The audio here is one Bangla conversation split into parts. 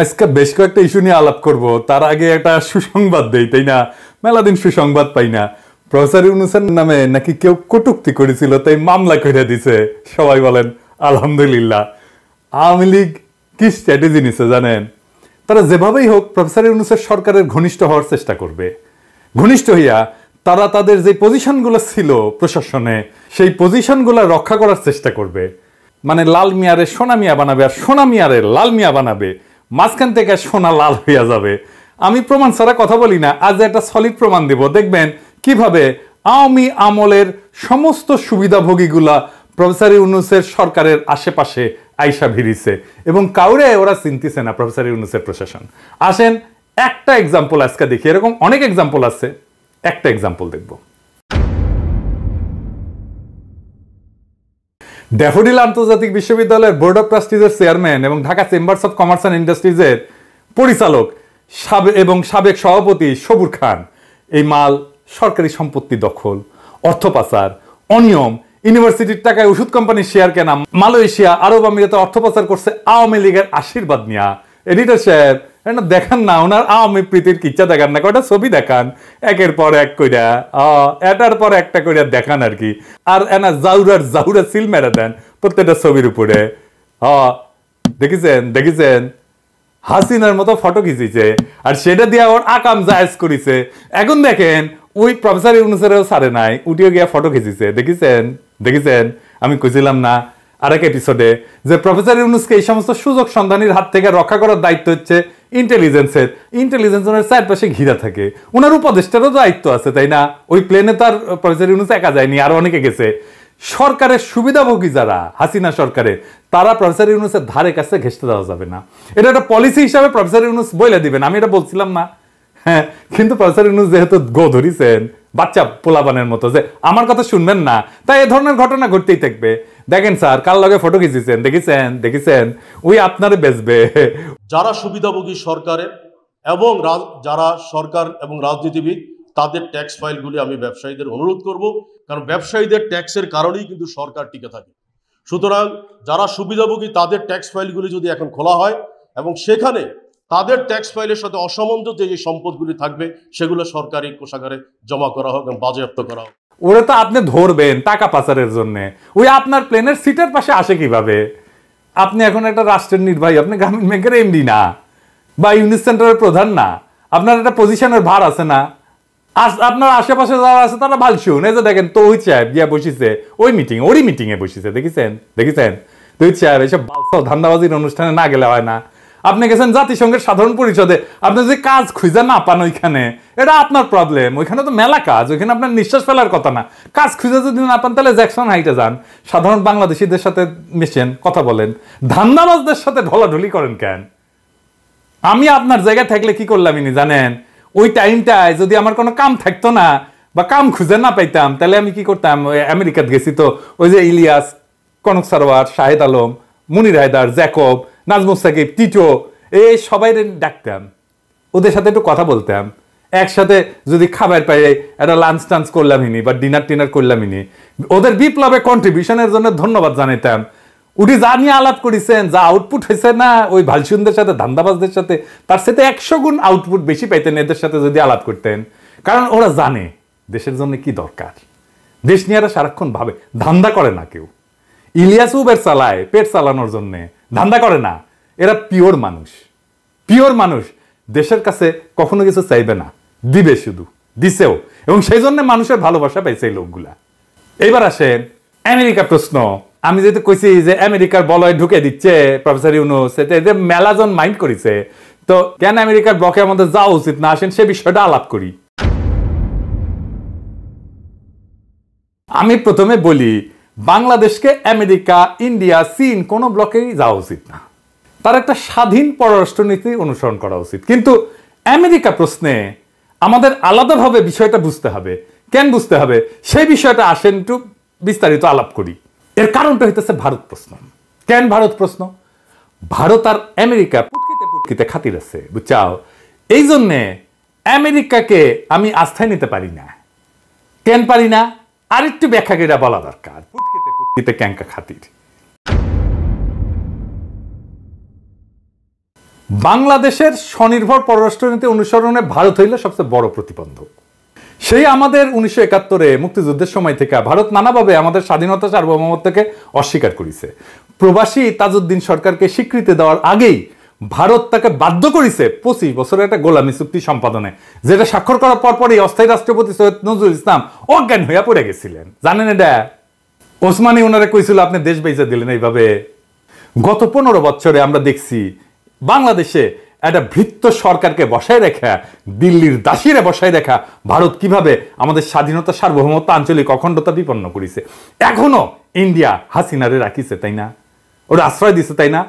আজকে বেশ কয়েকটা ইস্যু নিয়ে আলাপ করব, তার আগে একটা সুসংবাদ দেই, তাই না? মেলাদিন সুসংবাদ পাই না। প্রফেসর ইউনুসের নামে নাকি কেউ কটুক্তি করেছিল, তাই মামলা করে দিছে। সবাই বলেন আলহামদুলিল্লাহ। আওয়ামী লীগ কি স্ট্র্যাটেজি নিছে জানেন? তারা যেভাবেই হোক প্রফেসর ইউনুসের সরকারের ঘনিষ্ঠ হওয়ার চেষ্টা করবে। ঘনিষ্ঠ হইয়া তারা তাদের যে পজিশনগুলো ছিল প্রশাসনে, সেই পজিশনগুলো রক্ষা করার চেষ্টা করবে। মানে লাল মিয়ারে সোনা মিয়া বানাবে, আর সোনা মিয়ারে লাল মিয়া বানাবে। মাঝখান থেকে সোনা লাল হইয়া যাবে। আমি প্রমাণ ছাড়া কথা বলি না, আজ একটা সলিড প্রমাণ দেব। দেখবেন কিভাবে আওয়ামী আমলের সমস্ত সুবিধাভোগীগুলা প্রফেসর ইউনুসের সরকারের আশেপাশে আইসা ভিড়িছে এবং কাউরে ওরা চিনতেছে না। প্রফেসর ইউনুসের প্রশাসন, আসেন একটা এক্সাম্পল আজকে দেখি। এরকম অনেক এক্সাম্পল আছে, একটা এক্সাম্পল দেখব। ড্যাফোডিল আন্তর্জাতিক বিশ্ববিদ্যালয়ের বোর্ড অব ট্রাস্টিজের চেয়ারম্যান এবং Dhaka chambers of commerce and ইন্ডাস্ট্রিজের পরিচালক এবং সাবেক সভাপতি সাবুর খান, এই মাল সরকারি সম্পত্তি দখল, অর্থ পাচার, অনিয়ম, ইউনিভার্সিটির টাকায় ওষুধ কোম্পানির শেয়ার কেনা, মালয়েশিয়া, আরব আমিরাতে অর্থ পাচার করছে আওয়ামী লীগের আশীর্বাদ নিয়া। এডিটর সাহেব দেখান না ওনার আওয়ামী প্রীতির কিচ্ছা, দেখান না কয়টা ছবি দেখান একের পর এক কইরা, এটার পর একটা কইরা দেখান আর কি। আর এনা জাউরার জাউরা সিল মেরা দেন প্রত্যেকটা ছবির উপরে। দেখেছেন দেখেছেন হাসিনার মতো ফটো খিচিছে আর সেটা দিয়ে ওর আকাম জায়েজ করিছে। এখন দেখেন ওই প্রফেসর ইউনুসেরও ছাড়ে নাই, উঠিয়ে গিয়া ফটো খিচিছে। দেখেছেন দেখেছেন, আমি কইছিলাম না আরেক এপিসোডে যে প্রফেসর ইউনুসকে এই সমস্ত সুযোগ সন্ধানীর হাত থেকে রক্ষা করার দায়িত্ব হচ্ছে ইন্টেলিজেন্সের। ইন্টেলিজেন্স ওনার চারপাশে ঘিরা থাকে, ওনার উপদেষ্টারও দায়িত্ব আছে, তাই না? ওই প্লেনে তার প্রফেসর ইউনুস একা যায়নি, আরও অনেকে গেছে। সরকারের সুবিধাভোগী যারা, হাসিনা সরকারে, তারা প্রফেসর ইউনুসের ধারে কাছে ঘেঁষতে দেওয়া যাবে না। এটা একটা পলিসি হিসাবে প্রফেসর ইউনুস বলে দিবেন, আমি এটা বলছিলাম না? হ্যাঁ, কিন্তু প্রফেসর ইউনুস যেহেতু গো ধরিছেন বাচ্চা পোলাবানের মতো যে আমার কথা শুনবেন না, তাই এ ধরনের ঘটনা ঘটতেই থাকবে। দেখেন স্যার কার লগে ফটো খিচিয়েছেন, দেখেছেন দেখেছেন, ওই আপনারে বেচবে। যারা সুবিধাভোগী সরকারের এবং যারা সরকার এবং রাজনীতিবিদ, তাদের ট্যাক্স ফাইলগুলি আমি ব্যবসায়ীদের অনুরোধ করব, কারণ ব্যবসায়ীদের ট্যাক্সের কারণেই কিন্তু সরকার টিকে থাকে। সুতরাং যারা সুবিধাভোগী তাদের ট্যাক্স ফাইলগুলি যদি এখন খোলা হয় এবং সেখানে তাদের ট্যাক্স ফাইলের সাথে অসামঞ্জস্য যে সম্পদগুলি থাকবে সেগুলো সরকারি কোষাগারে জমা করা হোক এবং বাজেয়াপ্ত করা হোক। ওরা তো আপনি ধরবেন টাকা পাচারের জন্য, ওই আপনার প্লেনের সিটের পাশে আসে কিভাবে? আপনি এখন একটা রাষ্ট্রের নির্বাহী, আপনি গ্রামীণ ব্যাংকের এমডি না বা ইউনিট সেন্টারের প্রধান না, আপনার একটা পজিশনের ভার আছে না? আপনার আশেপাশে যারা আছে তারা ভালছুন। এই যে দেখেন তৌহিদ সাহেব গিয়া বসিছে ওই মিটিং, ওরই মিটিংয়ে বসিছে। দেখেছেন দেখেছেন তৌহিদ সাহেব, এইসব ধান্দাবাজির অনুষ্ঠানে না গেলে হয় না। আপনি গেছেন জাতিসংঘের সাধারণ পরিষদে, আপনি যে কাজ খুঁজে না পান ওইখানে, এটা আপনার প্রবলেম। ওইখানে তো মেলা কাজ, ওইখানে আপনার নিঃশ্বাস ফেলার কথা না। কাজ খুঁজে যদি না পান তাহলে জ্যাকসন হাইটে যান, সাধারণ বাংলাদেশিদের সাথে মিশেন, কথা বলেন। ধান্দাবাজদের সাথে ঢলাঢলি করেন কেন? আমি আপনার জায়গায় থাকলে কি করলাম ইনি জানেন? ওই টাইমটায় যদি আমার কোনো কাম থাকতো না বা কাম খুঁজে না পাইতাম, তাহলে আমি কি করতাম? আমেরিকাতে গেছি তো, ওই যে ইলিয়াস, কনক সারোয়ার, শাহেদ আলম, মুনির হায়দার, জ্যাকব, নাজমুস সাকিব, টিটো, এই সবাই ডাকতাম, ওদের সাথে একটু কথা বলতাম। একসাথে যদি খাবার পাই একটা লাঞ্চ টাঞ্চ করলামই বা ডিনার টিনার করলামই, ওদের বিপ্লবে কন্ট্রিবিউশনের জন্য ধন্যবাদ জানাইতাম। উনি যা নিয়ে আলাপ করেছেন, যা আউটপুট হয়েছে না ওই ভালসুনদের সাথে, ধান্দাবাজদের সাথে, তার সাথে 100 গুণ আউটপুট বেশি পাইতেন এদের সাথে যদি আলাপ করতেন। কারণ ওরা জানে দেশের জন্য কি দরকার, দেশ নিয়ে এরা সারাক্ষণ ভাবে, ধান্দা করে না কেউ। ইলিয়াস উবের চালায় পেট চালানোর জন্যে, ধান্দা করে না। এরা পিওর মানুষ, পিওর মানুষ, দেশের কাছে কখনো কিছু চাইবে না, দিবে শুধু, দিছেও, এবং সেই জন্য মানুষের ভালোবাসা পাইছে এই লোকগুলা। এইবার আসেন আমেরিকা প্রশ্ন। আমি যেহেতু কইছি যে আমেরিকার বলয় ঢুকে দিচ্ছে প্রফেসর ইউনুস, এটা মেলাজন মাইন্ড করেছে, তো কেন আমেরিকার ব্লকে আমাদের যাওয়া উচিত না? আসেন সে বিষয়টা আলাপ করি। আমি প্রথমে বলি, বাংলাদেশকে আমেরিকা, ইন্ডিয়া, চীন কোনো ব্লকেই যাওয়া উচিত না। তার একটা স্বাধীন পররাষ্ট্রনীতি অনুসরণ করা উচিত। কিন্তু আমেরিকা প্রশ্নে আমাদের আলাদাভাবে বিষয়টা বুঝতে হবে। কেন বুঝতে হবে সেই বিষয়টা আসেন একটু বিস্তারিত আলাপ করি। এর কারণটা হইতেছে ভারত প্রশ্ন। কেন ভারত প্রশ্ন? ভারত আর আমেরিকা পুটকিতে পুটকিতে খাতির আছে, বুঝছাও? এই জন্যে আমেরিকাকে আমি আস্থায় নিতে পারি না। কেন পারি না? আরেকটু ব্যাখ্যা করে বলা দরকার, পুটকিতে পুটকিতে ক্যাঙ্কা খাতির। বাংলাদেশের স্বনির্ভর পররাষ্ট্রনীতি অনুসরণে ভারত হইল সবচেয়ে বড় প্রতিবন্ধক। সেই আমাদের 1971-এ মুক্তিযুদ্ধের সময় থেকে ভারত নানাভাবে আমাদের স্বাধীনতা সার্বভৌমত্বকে অস্বীকার করেছে। প্রবাসী তাজউদ্দিন সরকারকে স্বীকৃতি দেওয়ার আগেই ভারত তাকে বাধ্য করেছে 25 বছরের একটা গোলামী চুক্তি সম্পাদনে, যেটা স্বাক্ষর করার পরপরই অস্থায়ী রাষ্ট্রপতি সৈয়দ নজরুল ইসলাম অজ্ঞান হইয়া পড়ে গেছিলেন। জানেন এটা? ওসমানি ওনারা কইছিল আপনি দেশ বেঁচে দিলেন এইভাবে। গত 15 বছরে আমরা দেখছি বাংলাদেশে একটা ভৃত্য সরকারকে বসায় রেখা, দিল্লির দাসীরা বসায় রেখা ভারত কিভাবে আমাদের স্বাধীনতা সার্বভৌমত্ব আঞ্চলিক অখণ্ডতা বিপন্ন করেছে। এখনো ইন্ডিয়া হাসিনারে রাখিছে, তাই না? ওর আশ্রয় দিছে, তাই না?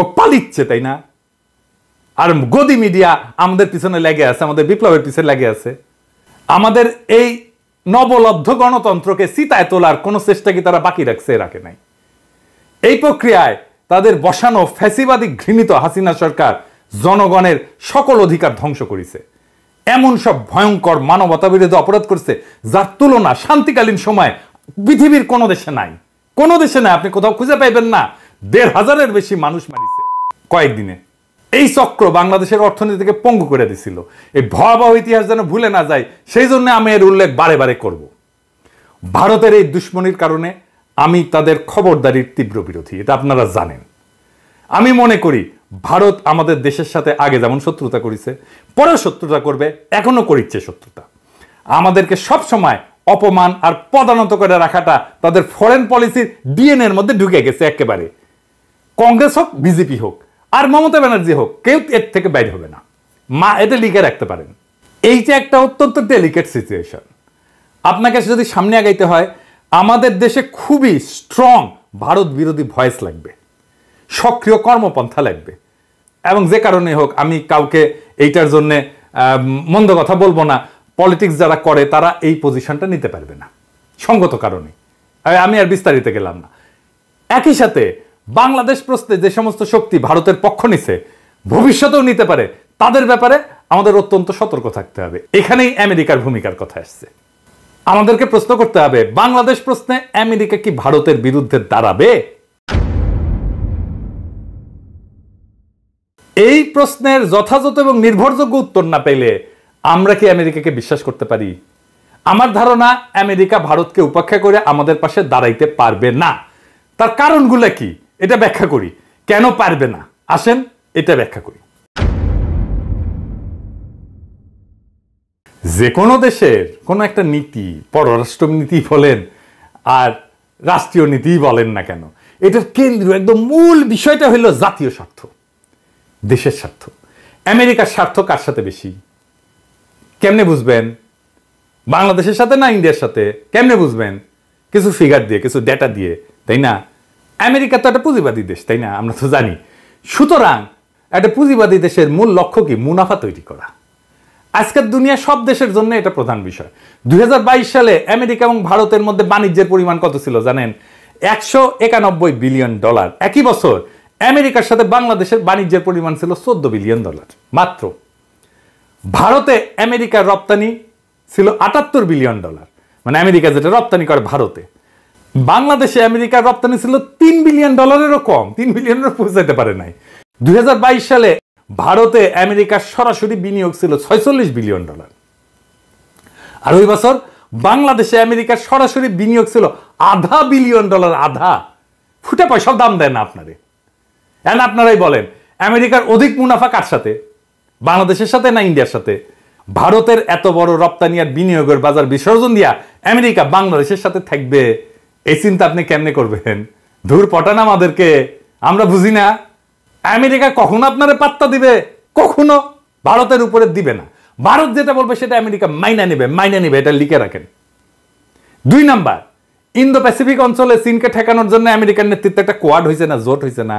ও পালিচ্ছে, তাই না? আর গদি মিডিয়া আমাদের পিছনে লেগে আছে, আমাদের বিপ্লবের পিছনে লেগে আছে। আমাদের এই নবলব্ধ গণতন্ত্রকে চিতায় তোলার কোনো চেষ্টা কি তারা বাকি রাখছে? রাখে নাই। এই প্রক্রিয়ায় তাদের বসানো ফ্যাসিবাদী ঘৃণিত হাসিনা সরকার জনগণের সকল অধিকার ধ্বংস করেছে, এমন সব ভয়ঙ্কর মানবতা বিরোধী অপরাধ করছে যার তুলনা শান্তিকালীন সময় পৃথিবীর কোনো দেশে নাই, কোনো দেশে নাই, আপনি কোথাও খুঁজে পাইবেন না। 1,500-এর বেশি মানুষ মারিছে কয়েকদিনে। এই চক্র বাংলাদেশের অর্থনীতিকে পঙ্গু করে দিছিল। এই ভয়াবহ ইতিহাস যেন ভুলে না যায়, সেই জন্য আমি এর উল্লেখ বারে বারে করব। ভারতের এই দুশ্মনীর কারণে আমি তাদের খবরদারির তীব্র বিরোধী, এটা আপনারা জানেন। আমি মনে করি ভারত আমাদের দেশের সাথে আগে যেমন শত্রুতা করেছে, পরেও শত্রুতা করবে, এখনো করিচ্ছে শত্রুতা। আমাদেরকে সবসময় অপমান আর পদানত করে রাখাটা তাদের ফরেন পলিসির ডিএনএর মধ্যে ঢুকে গেছে একেবারে। কংগ্রেস হোক, বিজেপি হোক, আর মমতা ব্যানার্জি হোক, কেউ এর থেকে বাইরে হবে না, মা এটা লিখে রাখতে পারেন। এই যে একটা অত্যন্ত ডেলিকেট সিচুয়েশন, আপনাকে যদি সামনে আগাইতে হয় আমাদের দেশে খুবই স্ট্রং ভারত বিরোধী ভয়েস লাগবে, সক্রিয় কর্মপন্থা লাগবে। এবং যে কারণে হোক আমি কাউকে এইটার জন্যে মন্দ কথা বলবো না, পলিটিক্স যারা করে তারা এই পজিশনটা নিতে পারবে না সঙ্গত কারণে, আমি আর বিস্তারিত গেলাম না। একই সাথে বাংলাদেশ প্রশ্নে যে সমস্ত শক্তি ভারতের পক্ষ নিছে, ভবিষ্যতেও নিতে পারে, তাদের ব্যাপারে আমাদের অত্যন্ত সতর্ক থাকতে হবে। এখানেই আমেরিকার ভূমিকার কথা আসছে। আমাদেরকে প্রশ্ন করতে হবে বাংলাদেশ প্রশ্নে আমেরিকা কি ভারতের বিরুদ্ধে দাঁড়াবে? এই প্রশ্নের যথাযথ এবং নির্ভরযোগ্য উত্তর না পেলে আমরা কি আমেরিকাকে বিশ্বাস করতে পারি? আমার ধারণা আমেরিকা ভারতকে উপেক্ষা করে আমাদের পাশে দাঁড়াইতে পারবে না। তার কারণগুলো কি এটা ব্যাখ্যা করি, কেন পারবে না আসেন এটা ব্যাখ্যা করি। যে কোনো দেশের কোনো একটা নীতি, পররাষ্ট্র নীতি বলেন আর রাষ্ট্রীয় নীতি বলেন না কেন, এটার কেন্দ্রীয় একদম মূল বিষয়টা হইল জাতীয় স্বার্থ, দেশের স্বার্থ। আমেরিকার স্বার্থ কার সাথে বেশি কেমনে বুঝবেন? বাংলাদেশের সাথে না ইন্ডিয়ার সাথে? কেমনে বুঝবেন? কিছু ফিগার দিয়ে, কিছু ডেটা দিয়ে, তাই না? আমেরিকা তো একটা পুঁজিবাদী দেশ, তাই না? আমরা তো জানি। সুতরাং একটা পুঁজিবাদী দেশের মূল লক্ষ্য কি? মুনাফা তৈরি করা। আজকের দুনিয়া সব দেশের জন্য এটা প্রধান বিষয়। 2022 সালে আমেরিকা এবং ভারতের মধ্যে বাণিজ্যের পরিমাণ কত ছিল জানেন? $191 বিলিয়ন। একই বছর আমেরিকার সাথে বাংলাদেশের বাণিজ্যের পরিমাণ ছিল $14 বিলিয়ন মাত্র। ভারতে আমেরিকার রপ্তানি ছিল $78 বিলিয়ন, মানে আমেরিকা যেটা রপ্তানি করে ভারতে। বাংলাদেশে আমেরিকার রপ্তানি ছিল $3 বিলিয়ন-এরও কম, $3 বিলিয়নের পৌঁছাতে পারে নাই। 2022 সালে ভারতে আমেরিকার সরাসরি বিনিয়োগ ছিল $46 বিলিয়ন, আর ওই বছর বাংলাদেশে আমেরিকার সরাসরি বিনিয়োগ ছিল $0.5 বিলিয়ন। আধা ফুটে পয়সাও দাম দেয় না আপনারে। এখন আপনারাই বলেন আমেরিকার অধিক মুনাফা কার সাথে? বাংলাদেশের সাথে না ইন্ডিয়ার সাথে? ভারতের এত বড় রপ্তানি আর বিনিয়োগের বাজার বিসর্জন দিয়া আমেরিকা বাংলাদেশের সাথে থাকবে, এই চিন্তা আপনি কেমনে করবেন? ধুর পটান আমাদেরকে, আমরা বুঝি না। আমেরিকা কখনো আপনারে পাত্তা দিবে, কখনো ভারতের উপরে দিবে না। ভারত যেটা বলবে সেটা আমেরিকা মাইনা নেবে, এটা লিখে রাখেন। 2 নাম্বার, ইন্দো প্যাসিফিক অঞ্চলে চীনকে ঠেকানোর জন্য আমেরিকার নেতৃত্বে একটা কোয়াড হয়েছে না, জোট হয়েছে না,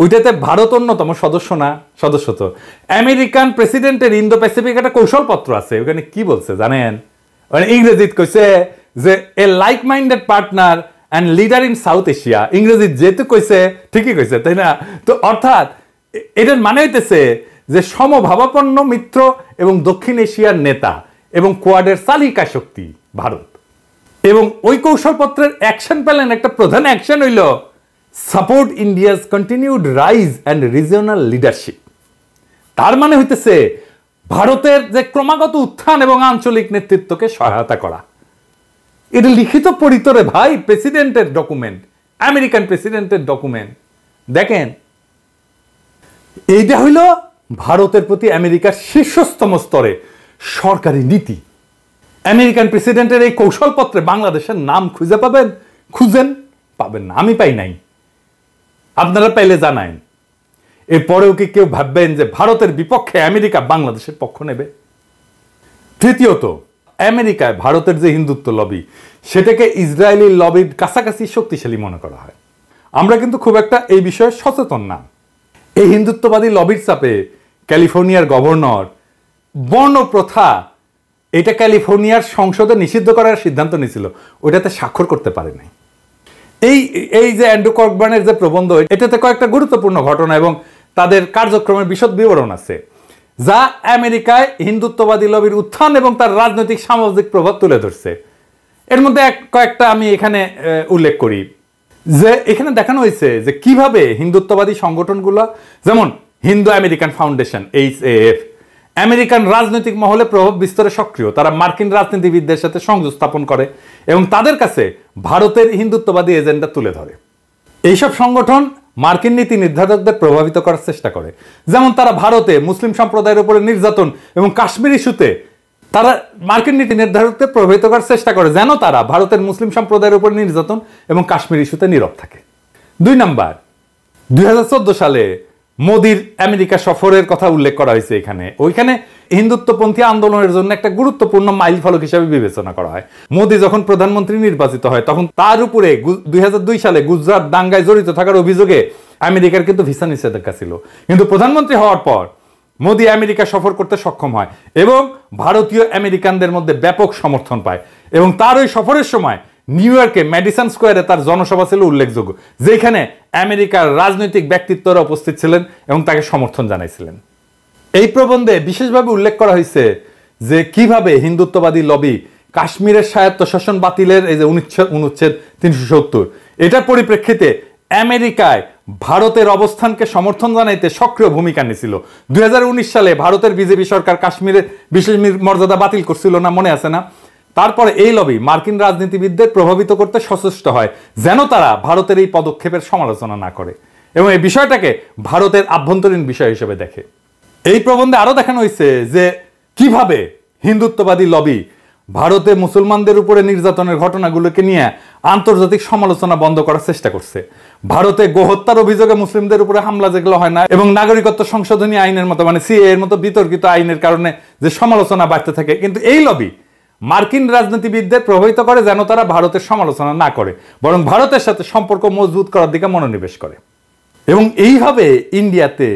ওইটাতে ভারত অন্যতম সদস্য না? সদস্য তো। আমেরিকান প্রেসিডেন্টের ইন্দো প্যাসিফিক একটা কৌশলপত্র আছে, ওখানে কি বলছে জানেন? মানে ইংরেজিত কইছে যে a like minded partner and leader in South Asia. ইংরেজি যেহেতু কইছে ঠিকই কইছে, তাই না? তো অর্থাৎ এটার মানে হইতেছে যে সমভাবাপন্ন মিত্র এবং দক্ষিণ এশিয়ার নেতা এবং কোয়াডের চালিকা শক্তি ভারত। এবং ওই কৌশলপত্রের অ্যাকশন প্ল্যান, একটা প্রধান অ্যাকশন হইল support India's continued rise and regional leadership. তার মানে হইতেছে ভারতের যে ক্রমাগত উত্থান এবং আঞ্চলিক নেতৃত্বকে সহায়তা করা। এটা লিখিত পরিতরে ভাই, প্রেসিডেন্টের ডকুমেন্ট, আমেরিকান প্রেসিডেন্টের ডকুমেন্ট। দেখেন, এইটা হইল ভারতের প্রতি আমেরিকার শীর্ষতম স্তরে সরকারি নীতি। আমেরিকান প্রেসিডেন্টের এই কৌশলপত্রে বাংলাদেশের নাম খুঁজে পাবেন? খুঁজেন, পাবেন না। আমি পাই নাই, আপনারা পাইলে জানায়েন। এরপরেও কি কেউ ভাববেন যে ভারতের বিপক্ষে আমেরিকা বাংলাদেশের পক্ষ নেবে? তৃতীয়ত, আমেরিকায় ভারতের যে হিন্দুত্ব লবি, সেটাকে ইসরায়েলি লবির কাছাকাছি শক্তিশালী মনে করা হয়। আমরা কিন্তু খুব একটা এই বিষয়ে সচেতন না। এই হিন্দুত্ববাদী লবির চাপে ক্যালিফোর্নিয়ার গভর্নর বর্ণপ্রথা এটা ক্যালিফোর্নিয়ার সংসদে নিষিদ্ধ করার সিদ্ধান্ত নিয়েছিল, ওইটাতে স্বাক্ষর করতে পারেনি। এই এই যে অ্যান্ড্রু কর্কবানের যে প্রবন্ধ, এটাতে কয়েকটা গুরুত্বপূর্ণ ঘটনা এবং তাদের কার্যক্রমের বিশদ বিবরণ আছে, যা আমেরিকায় হিন্দুত্ববাদী লবির উত্থান এবং তার রাজনৈতিক সামাজিক প্রভাব তুলে ধরছে। এর মধ্যে কয়েকটা আমি এখানে উল্লেখ করি, যে এখানে দেখানো হয়েছে যে কিভাবে হিন্দুত্ববাদী সংগঠনগুলো, যেমন Hindu American Foundation HAF, American রাজনৈতিক মহলে প্রভাব বিস্তারে সক্রিয়। তারা মার্কিন রাজনীতিবিদদের সাথে সংযোগ স্থাপন করে এবং তাদের কাছে ভারতের হিন্দুত্ববাদী এজেন্ডা তুলে ধরে। এইসব সংগঠন মার্কিন নীতি নির্ধারকদের প্রভাবিত করার চেষ্টা করে। যেমন তারা ভারতে মুসলিম সম্প্রদায়ের উপরে নির্যাতন এবং কাশ্মীর ইস্যুতে তারা মার্কিন নীতি নির্ধারকদের প্রভাবিত করার চেষ্টা করে, যেন তারা ভারতের মুসলিম সম্প্রদায়ের উপরে নির্যাতন এবং কাশ্মীর ইস্যুতে নীরব থাকে। 2 নম্বর, 2014 সালে মোদির আমেরিকা সফরের কথা উল্লেখ করা হয়েছে এখানে। ওইখানে হিন্দুত্বপন্থী আন্দোলনের জন্য একটা গুরুত্বপূর্ণ মাইল ফলক হিসেবে বিবেচনা করা হয়। মোদি যখন প্রধানমন্ত্রী নির্বাচিত হয়, তখন তার উপরে 2002 সালে গুজরাট দাঙ্গায় জড়িত থাকার অভিযোগে আমেরিকার কিন্তু ভিসা নিষেধাজ্ঞা ছিল। কিন্তু প্রধানমন্ত্রী হওয়ার পর মোদি আমেরিকা সফর করতে সক্ষম হয় এবং ভারতীয় আমেরিকানদের মধ্যে ব্যাপক সমর্থন পায়। এবং তার ওই সফরের সময় নিউ ইয়র্কে ম্যাডিসন স্কোয়ারে তার জনসভা ছিল উল্লেখযোগ্য, যেখানে আমেরিকার রাজনৈতিক ব্যক্তিত্বরা উপস্থিত ছিলেন এবং তাকে সমর্থন জানাইছিলেন। এই প্রবন্ধে বিশেষভাবে উল্লেখ করা হয়েছে যে কিভাবে হিন্দুত্ববাদী লবি কাশ্মীরের স্বায়ত্তশাসন বাতিলের এই যে অনুচ্ছেদ 370, এটার পরিপ্রেক্ষিতে আমেরিকায় ভারতের অবস্থানকে সমর্থন জানাইতে সক্রিয় ভূমিকা নিয়েছিল। 2019 সালে ভারতের বিজেপি সরকার কাশ্মীরের বিশেষ মর্যাদা বাতিল করছিল না, মনে আছে না? তারপরে এই লবি মার্কিন রাজনীতিবিদদের প্রভাবিত করতে সচেষ্ট হয়, যেন তারা ভারতের এই পদক্ষেপের সমালোচনা না করে এবং এই বিষয়টাকে ভারতের আভ্যন্তরীণ বিষয় হিসেবে দেখে। এই প্রবন্ধে আরও দেখানো হয়েছে যে কিভাবে হিন্দুত্ববাদী লবি ভারতে মুসলমানদের উপরে নির্যাতনের ঘটনাগুলোকে নিয়ে আন্তর্জাতিক সমালোচনা বন্ধ করার চেষ্টা করছে। ভারতে গোহত্যার অভিযোগে মুসলিমদের উপরে হামলা যেগুলো হয় না, এবং নাগরিকত্ব সংশোধনী আইনের মতো, মানে CAA এর মতো বিতর্কিত আইনের কারণে যে সমালোচনা বাড়তে থাকে, কিন্তু এই লবি মার্কিন রাজনীতিবিদদের প্রভাবিত করে যেন তারা ভারতের সমালোচনা না করে, বরং ভারতের সাথে সম্পর্ক মজবুত করার দিকে মনোনিবেশ করে। এবং এইভাবে ইন্ডিয়াতে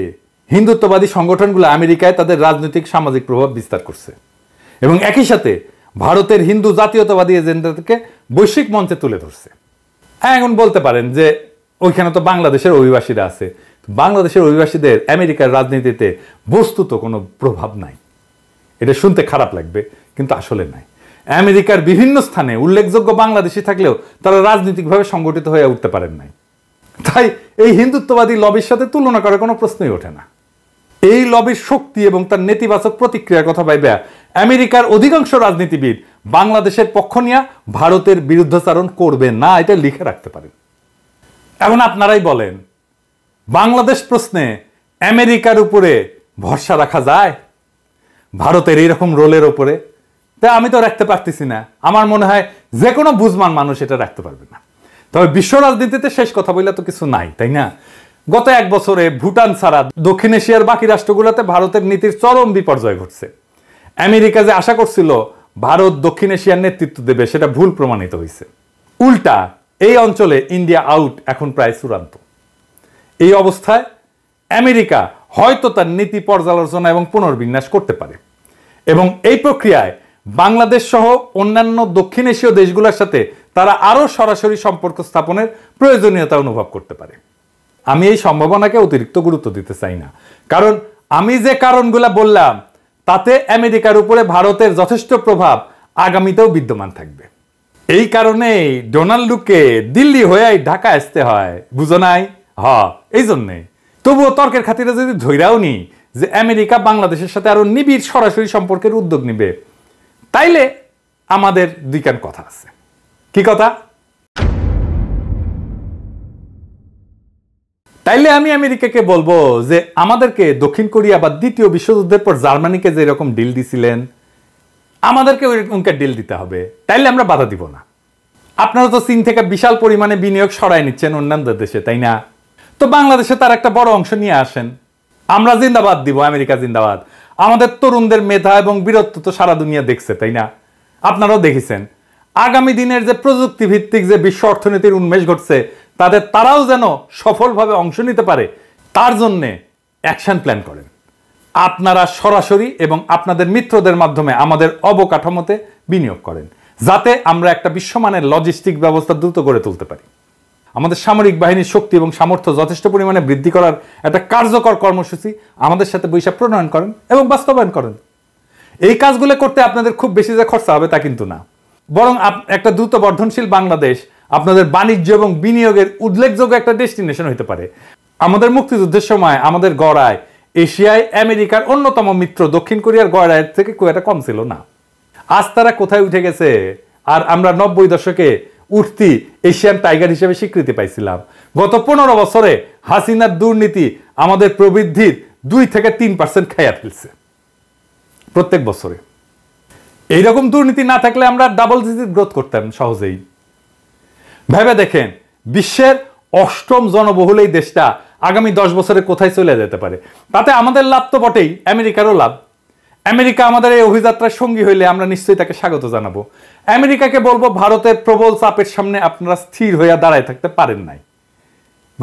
হিন্দুত্ববাদী সংগঠনগুলো আমেরিকায় তাদের রাজনৈতিক সামাজিক প্রভাব বিস্তার করছে এবং একই সাথে ভারতের হিন্দু জাতীয়তাবাদী এজেন্ডাকে বৈশ্বিক মঞ্চে তুলে ধরছে। হ্যাঁ, এখন বলতে পারেন যে ওইখানে তো বাংলাদেশের অভিবাসীরা আছে, বাংলাদেশের অভিবাসীদের আমেরিকার রাজনীতিতে বস্তুত কোনো প্রভাব নাই। এটা শুনতে খারাপ লাগবে, কিন্তু আসলে নাই। আমেরিকার বিভিন্ন স্থানে উল্লেখযোগ্য বাংলাদেশি থাকলেও তারা রাজনৈতিকভাবে সংগঠিত হয়ে উঠতে পারেন নাই। তাই এই হিন্দুত্ববাদী লবির সাথে তুলনা করার কোনো প্রশ্নই ওঠে না। এই লবির শক্তি এবং তার নেতিবাচক প্রতিক্রিয়ার কথা ভাইবা আমেরিকার অধিকাংশ রাজনীতিবিদ বাংলাদেশের পক্ষ নিয়ে ভারতের বিরুদ্ধাচারণ করবে না, এটা লিখে রাখতে পারেন। এখন আপনারাই বলেন, বাংলাদেশ প্রশ্নে আমেরিকার উপরে ভরসা রাখা যায়? ভারতের এইরকম রোলের ওপরে? তা আমি তো রাখতে পারতেছি না। আমার মনে হয় যে কোনো বুঝমান মানুষ এটা রাখতে পারবে না। তবে বিশ্ব রাজনীতিতে শেষ কথা বললে তো কিছু নাই, তাই না? গত 1 বছরে ভুটান ছাড়া দক্ষিণ এশিয়ার বাকি রাষ্ট্রগুলোতে ভারতের নীতির চরম বিপর্যয় ঘটছে। আমেরিকা যে আশা করছিল ভারত দক্ষিণ এশিয়ার নেতৃত্ব দেবে, সেটা ভুল প্রমাণিত হয়েছে। উল্টা এই অঞ্চলে ইন্ডিয়া আউট এখন প্রায় চূড়ান্ত। এই অবস্থায় আমেরিকা হয়তো তার নীতি পর্যালোচনা এবং পুনর্বিন্যাস করতে পারে এবং এই প্রক্রিয়ায় বাংলাদেশ সহ অন্যান্য দক্ষিণ এশীয় দেশগুলোর সাথে তারা আরও সরাসরি সম্পর্ক স্থাপনের প্রয়োজনীয়তা অনুভব করতে পারে। আমি এই সম্ভাবনাকে অতিরিক্ত গুরুত্ব দিতে চাই না, কারণ আমি যে কারণগুলো বললাম তাতে আমেরিকার উপরে ভারতের যথেষ্ট প্রভাব আগামীতেও বিদ্যমান থাকবে। এই কারণেই ডোনাল্ডকে দিল্লি হয়েই ঢাকা আসতে হয়, বুঝো নাই? এই জন্যে তবুও তর্কের খাতিরে যদি ধৈরাও নি যে আমেরিকা বাংলাদেশের সাথে আরও নিবিড় সরাসরি সম্পর্কের উদ্যোগ নিবে, তাইলে আমাদের দুইখান কথা আছে। কি কথা? তাইলে আমি আমেরিকাকে বলবো যে আমাদেরকে দক্ষিণ কোরিয়া বা দ্বিতীয় বিশ্বযুদ্ধের পর জার্মানিকে যেরকম ডিল দিছিলেন, আমাদেরকে ওইরকমকে ডিল দিতে হবে, তাইলে আমরা বাধা দিব না। আপনারা তো চীন থেকে বিশাল পরিমাণে বিনিয়োগ সরাই নিচ্ছেন অন্যান্য দেশে, তাই না? তো বাংলাদেশে তার একটা বড় অংশ নিয়ে আসেন, আমরা জিন্দাবাদ দিব, আমেরিকা জিন্দাবাদ। আমাদের তরুণদের মেধা এবং বীরত্ব তো সারা দুনিয়া দেখছে, তাই না? আপনারাও দেখেছেন। আগামী দিনের যে প্রযুক্তিভিত্তিক যে বিশ্ব অর্থনীতির উন্মেষ ঘটছে, তাদের তারাও যেন সফলভাবে অংশ নিতে পারে তার জন্যে অ্যাকশন প্ল্যান করেন। আপনারা সরাসরি এবং আপনাদের মিত্রদের মাধ্যমে আমাদের অবকাঠামোতে বিনিয়োগ করেন, যাতে আমরা একটা বিশ্বমানের লজিস্টিক ব্যবস্থা দ্রুত করে তুলতে পারি। আমাদের সামরিক বাহিনীর শক্তি এবং সামর্থ্য যথেষ্ট পরিমাণে বৃদ্ধি করার একটা কার্যকর কর্মসূচি আমাদের সাথে বৈশাখ প্রণয়ন করেন এবং বাস্তবায়ন করেন। এই কাজগুলো করতে আপনাদের খুব বেশি যে খরচা হবে তা কিন্তু না, বরং একটা দ্রুত বর্ধনশীল বাংলাদেশ আপনাদের বাণিজ্য এবং বিনিয়োগের উল্লেখযোগ্য একটা ডেস্টিনেশন হতে পারে। আমাদের মুক্তিযুদ্ধের সময় আমাদের গড়ায় এশিয়ায় আমেরিকার অন্যতম মিত্র দক্ষিণ কোরিয়ার গড়ায়ের থেকে খুব একটা কম ছিল না। আজ তারা কোথায় উঠে গেছে, আর আমরা 90-এর দশকে উঠতি এশিয়ান টাইগার হিসেবে স্বীকৃতি পাইছিলাম। গত 15 বছরে হাসিনার দুর্নীতি আমাদের প্রবৃদ্ধির 2-3% খাইয়া ফেলছে প্রত্যেক বছরে। এইরকম দুর্নীতি না থাকলে আমরা ডাবল-ডিজিট গ্রোথ করতাম সহজেই। ভেবে দেখেন, বিশ্বের 8ম জনবহুল এই দেশটা আগামী 10 বছরে কোথায় চলে যেতে পারে। তাতে আমাদের লাভ তো বটেই, আমেরিকারও লাভ। আমেরিকা আমাদের এই অভিযাত্রার সঙ্গী হইলে আমরা নিশ্চয়ই তাকে স্বাগত জানাবো। আমেরিকাকে বলবো, ভারতের প্রবল চাপের সামনে আপনারা স্থির হইয়া দাঁড়ায় থাকতে পারেন নাই,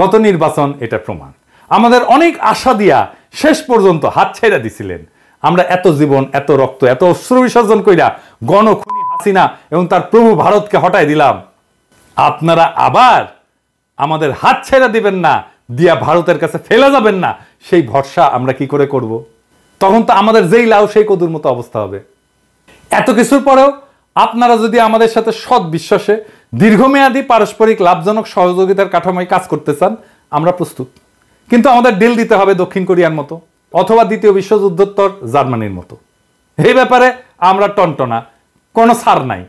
গত নির্বাচন এটা প্রমাণ। আমাদের অনেক আশা দিয়া শেষ পর্যন্ত হাতছাইড়া দিছিলেন। আমরা এত জীবন, এত রক্ত, এত অশ্রু বিসর্জন কইরা গণখুনি হাসিনা এবং তার প্রভু ভারতকে হটাই দিলাম। আপনারা আবার আমাদের হাত ছেড়ে দিবেন না, দিয়া ভারতের কাছে ফেলে যাবেন না, সেই ভরসা আমরা কি করে করব? তখন তো আমাদের যেই লাউ সেই কদুর মতো অবস্থা হবে। এত কিছুর পরেও আপনারা যদি আমাদের সাথে সৎ বিশ্বাসে দীর্ঘমেয়াদী পারস্পরিক লাভজনক সহযোগিতার কাঠামোয় কাজ করতে চান, আমরা প্রস্তুত। কিন্তু আমাদের ডিল দিতে হবে দক্ষিণ কোরিয়ার মতো অথবা দ্বিতীয় বিশ্বযুদ্ধোত্তর জার্মানির মতো। এই ব্যাপারে আমরা টনটনা, কোনো ছাড় নাই।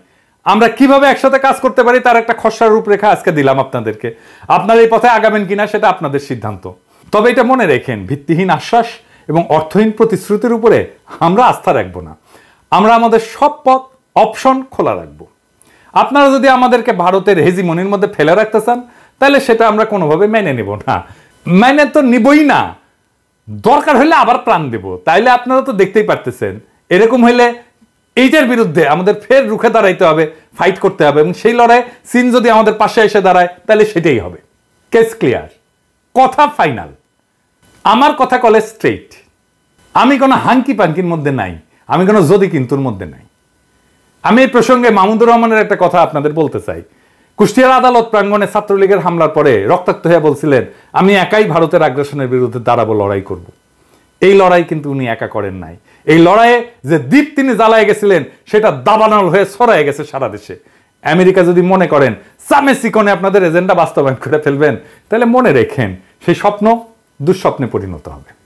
আমরা কিভাবে একসাথে কাজ করতে পারি তার একটা খসড়া রূপরেখা আজকে দিলাম আপনাদেরকে। আপনারা এই পথে আগাবেন কিনা সেটা আপনাদের সিদ্ধান্ত। তবে এটা মনে রেখেন, ভিত্তিহীন আশ্বাস এবং অর্থহীন প্রতিশ্রুতির উপরে আমরা আস্থা রাখবো না। আমরা আমাদের সব পথ অপশন খোলা রাখবো। আপনারা যদি আমাদেরকে ভারতের হেজিমনির মধ্যে ফেলে রাখতে চান, তাহলে সেটা আমরা কোনোভাবে মেনে নেব না। মেনে তো নিবই না, দরকার হলে আবার প্রাণ দেব। তাইলে আপনারা তো দেখতেই পারতেছেন, এরকম হইলে এইটার বিরুদ্ধে আমাদের ফের রুখে দাঁড়াইতে হবে, ফাইট করতে হবে। এবং সেই লড়াই চীন যদি আমাদের পাশে এসে দাঁড়ায়, তাহলে সেটাই হবে। কেস ক্লিয়ার, কথা ফাইনাল। আমার কথা কলে স্ট্রেইট। আমি কোনো হাঙ্কি পাঙ্কির মধ্যে নাই, আমি কোনো যদি কিন্তুর মধ্যে নাই। আমি এই প্রসঙ্গে মাহমুদুর রহমানের একটা কথা আপনাদের বলতে চাই। কুষ্টিয়ার আদালত প্রাঙ্গণে ছাত্রলীগের হামলার পরে রক্তাক্ত হয়ে বলছিলেন, আমি একাই ভারতের আগ্রাসনের বিরুদ্ধে দাঁড়াবো, লড়াই করব। এই লড়াই কিন্তু উনি একা করেন নাই। এই লড়াইয়ে যে দ্বীপ তিনি জ্বালায় গেছিলেন, সেটা দাবানল হয়ে ছড়ায় গেছে সারা দেশে। আমেরিকা যদি মনে করেন চামে চিকনে আপনাদের এজেন্ডা বাস্তবায়ন করে ফেলবেন, তাহলে মনে রেখেন সেই স্বপ্ন দুঃস্বপ্নে পরিণত হবে।